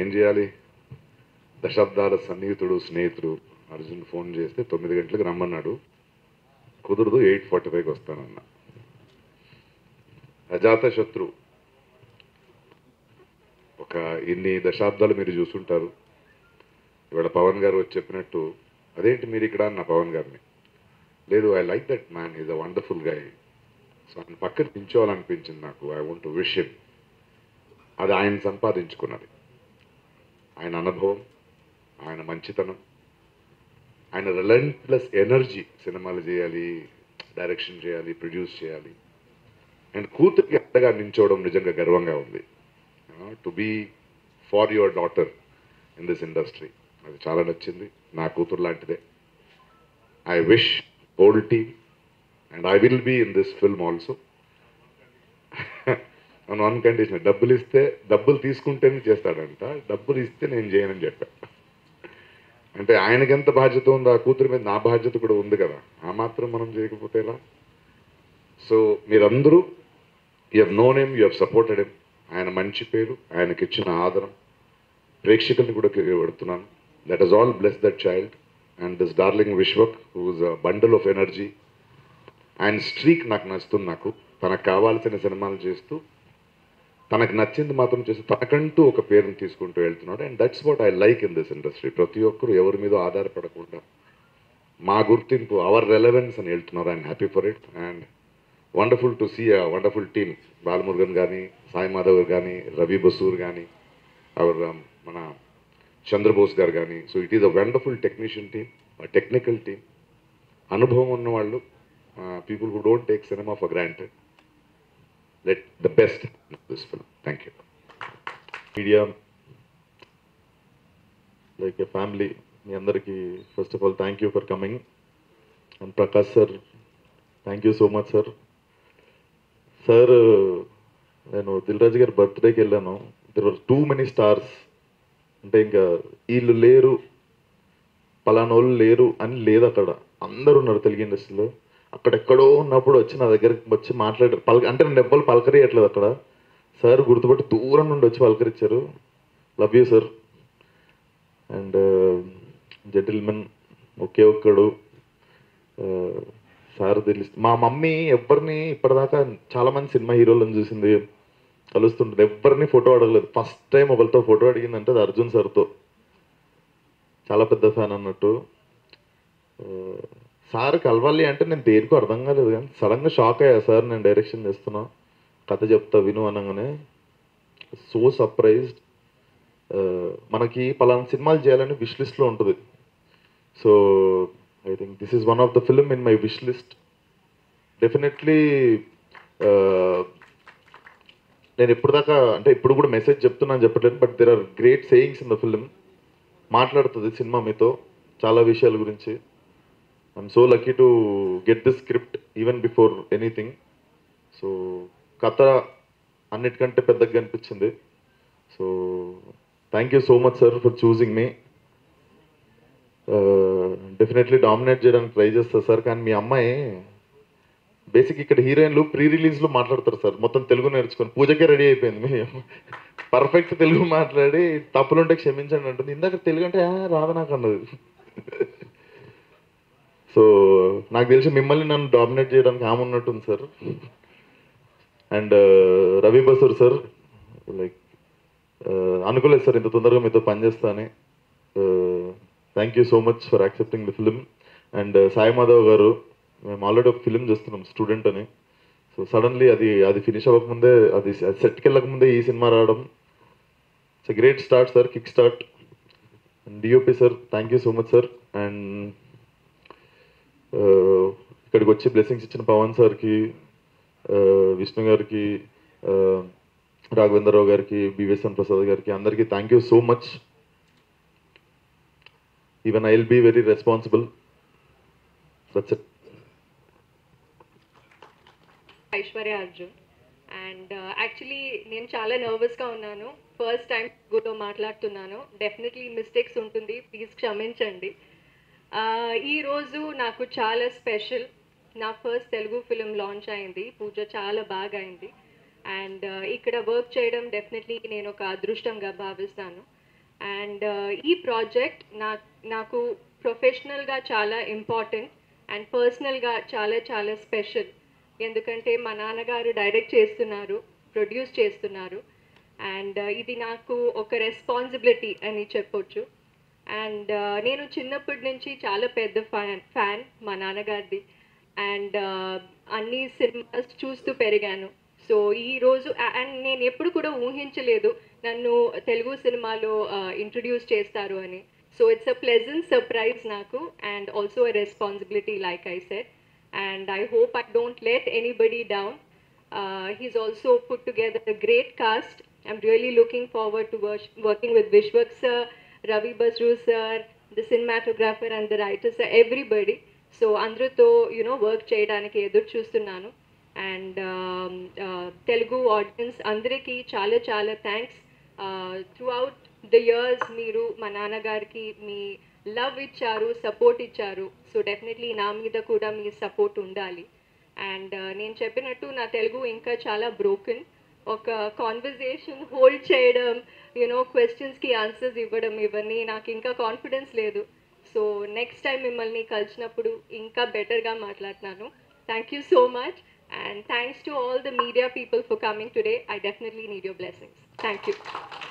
ఏం చేయాలి? దశాబ్దాల సన్నిహితుడు స్నేహితుడు అర్జున్ ఫోన్ చేస్తే 9 గంటలకు రమ్మన్నాడు. కుదురుదు 8:45కి వస్తానన్న. అజాత శత్రు, ఒక ఇన్ని దశాబ్దాలు మీరు చూసుంటారు. ఇవాళ పవన్ గారు వచ్చి చెప్పినట్టు అదేంటి మీరు ఇక్కడ అన్న పవన్ గారిని, లేదు I like that man, is a wonderful guy, so ఆయన పక్కన నిల్చోవాలనిపించింది నాకు, I want to wish him. అది ఆయన సంపాదించుకున్నది, ఆయన అనుభవం, ఆయన మంచితనం, ఆయన రిలెంట్లెస్ ఎనర్జీ. సినిమాలు చేయాలి, డైరెక్షన్ చేయాలి, ప్రొడ్యూస్ చేయాలి. అండ్ కూతురికి అంతగా నించోవడం నిజంగా గర్వంగా ఉంది. To be far your daughter in this industry, అది చాలా నచ్చింది. నా కూతురు లాంటిదే. I wish all team and I will be in this film also. నన్ను అన్ కండిషన్, డబ్బులు ఇస్తే, డబ్బులు తీసుకుంటేనే చేస్తాడంట, డబ్బులు ఇస్తే నేను చేయనని చెప్పాను. అంటే ఆయనకెంత బాధ్యత ఉందో ఆ కూతురి మీద నా బాధ్యత కూడా ఉంది కదా, ఆ మాత్రం మనం చేయకపోతే ఇలా. సో మీరందరూ you have known him, you have supported him. ఆయన మంచి పేరు, ఆయనకి ఇచ్చిన ఆదరం, ప్రేక్షకుల్ని కూడా పెడుతున్నాను. That is all. Bless that child and this darling Vishwak, who is a bundle of energy. ఆయన స్ట్రీక్ నాకు నచ్చుతుంది. నాకు తనకు కావాల్సిన సినిమాలు చేస్తూ, తనకు నచ్చింది మాత్రం చేసి, తనకంటూ ఒక పేరుని తీసుకుంటూ వెళ్తున్నాడు. And that's what I like in this industry. ప్రతి ఒక్కరు ఎవరి మీద ఆధారపడకుండా మా గుర్తింపు, అవర్ రెలవెన్స్ అని వెళ్తున్నారు. I'm happy for it and wonderful to see a wonderful team. Balamurugan కానీ, సాయి మాధవ్ కానీ, రవి బసూర్ కానీ, అవర్ మన చంద్రబోస్ గారు కానీ. So it is a wonderful technician team, technical team, అనుభవం ఉన్నవాళ్ళు, people who don't take cinema for granted. Let the best in this film. Thank you. Media like a family. Me andariki first of all thank you for coming. And Prakash sir, thank you so much sir. Sir, nenu Dilraj gar birthday ki ellanu, there were too many stars. Ante inga illu leru, palanol leru ani leda kada, andaru unnaru Telugu industry lo. అక్కడెక్కడో ఉన్నప్పుడు వచ్చి నా దగ్గరికి వచ్చి మాట్లాడారు, పలక అంటే నేను ఎవ్వరు పలకరియట్లేదు. అక్కడ సార్ గుర్తుపట్టి దూరం నుండి వచ్చి పలకరించారు. Love you sir. And gentlemen Oke Okkadu sir తెలుస్తుంది. మా మమ్మీ ఎవరిని ఇప్పటిదాకా చాలామంది సినిమా హీరోలను చూసింది, కలుస్తుంటుంది, ఎవరిని ఫోటో అడగలేదు. ఫస్ట్ టైం ఒకరితో ఫోటో అడిగిందంటే అది అర్జున్ సార్తో. చాలా పెద్ద ఫ్యాన్ అన్నట్టు. సార్ కలవాలి అంటే నేను దేనికో అర్థం కాలేదు, కానీ సడన్గా షాక్ అయ్యా. సార్ నేను డైరెక్షన్ చేస్తున్నా, కథ చెప్తా విను అనగానే సో సర్ప్రైజ్డ్. మనకి పలానా సినిమాలు చేయాలని విష్ లిస్ట్లో ఉంటుంది. So I think this is one of the film in my wish list. Definitely నేను ఇప్పటిదాకా అంటే ఇప్పుడు కూడా మెసేజ్ చెప్తున్నాను చెప్పట్లేదు, but there are great sayings in the film. మాట్లాడుతుంది సినిమా మీతో చాలా విషయాల గురించి. I'm so lucky to get this script even before anything. So katha annitante peddaga anpichindi. So thank you so much sir for choosing me. Definitely dominate cheyadaniki try chestha sir. Kan mi ammayi basic ikkada heroine lu pre release lo maatladtaru sir. Mottham telugu nerchukoni poojake ready ayipindi. Perfect telugu maatladi tappulu unte kshaminchandi antundi. Indaka telugu ante raada naakannadu. So నాకు తెలిసి మిమ్మల్ని నన్ను dominate చేయడానికి ఆమె ఉన్నట్టుంది sir. And Ravi Basrur sir, like అనుకోలేదు sir ఇంత తొందరగా మీతో పనిచేస్తా అని. Thank you so much for accepting the film. And Sai Madhav గారు, మేము ఆల్రెడీ ఒక ఫిలిం చేస్తున్నాం స్టూడెంట్ అని. సో సడన్లీ అది ఫినిష్ అవ్వకముందే, అది సెట్కి వెళ్ళకముందే ఈ సినిమా రావడం, it's great start sir, kick start. And DOP sir, thank you so much sir. And ఇక్కడికి వచ్చి బ్లెస్సింగ్స్ ఇచ్చిన పవన్ సార్కి, విష్ణు గారికి, రాఘవేంద్రరావు గారికి, భవేసన్ ప్రసాద్ గారికి, అందరికీ thank you so much. Even I will be very responsible. That's it. Aishwarya Arjun. And actually నేను చాలా నర్వస్గా ఉన్నాను, ఫస్ట్ టైం గుతో మాట్లాడుతున్నాను. డెఫినెట్లీ మిస్టేక్స్ ఉంటుంది, ప్లీజ్ క్షమించండి. ఈరోజు నాకు చాలా స్పెషల్. నా ఫస్ట్ తెలుగు ఫిలిం లాంచ్ అయింది, పూజ చాలా బాగా అయింది. అండ్ ఇక్కడ వర్క్ చేయడం డెఫినెట్లీ నేను ఒక అదృష్టంగా భావిస్తాను. అండ్ ఈ ప్రాజెక్ట్ నాకు ప్రొఫెషనల్గా చాలా ఇంపార్టెంట్ అండ్ పర్సనల్గా చాలా చాలా స్పెషల్. ఎందుకంటే మా నాన్నగారు డైరెక్ట్ చేస్తున్నారు, ప్రొడ్యూస్ చేస్తున్నారు, అండ్ ఇది నాకు ఒక రెస్పాన్సిబిలిటీ అని చెప్పొచ్చు. అండ్ నేను చిన్నప్పటి నుంచి చాలా పెద్ద ఫ్యాన్ మా నాన్నగారిది, అండ్ అన్ని సినిమాస్ చూస్తూ పెరిగాను. సో ఈరోజు అండ్ నేను ఎప్పుడు కూడా ఊహించలేదు నన్ను తెలుగు సినిమాలో ఇంట్రడ్యూస్ చేస్తారు అని. So it's a pleasant surprise నాకు and also a responsibility like I said. And I hope I don't let anybody down. He's also put together a great cast. I'm really looking forward to working with Vishwak sir, Ravi Basrur sir, the cinematographer and the writer sir, everybody. So andrito work cheyadaniki edur chustunnanu. And Telugu audience andriki chaala chaala thanks. Throughout the years meeru manana gariki mee love ఇచ్చారు, support ఇచ్చారు. So definitely నా మీద కూడా మీ support ఉండాలి. And నేను చెప్పినట్టు నా తెలుగు ఇంకా చాలా బ్రోకెన్. ఒక కాన్వర్జేషన్ హోల్డ్ చేయడం, క్వశ్చన్స్కి ఆన్సర్స్ ఇవ్వడం, ఇవన్నీ నాకు ఇంకా కాన్ఫిడెన్స్ లేదు. సో నెక్స్ట్ టైం మిమ్మల్ని కలిసినప్పుడు ఇంకా బెటర్గా మాట్లాడుతున్నాను. Thank you so much and thanks to all the media people for coming today. I definitely need your blessings. Thank you.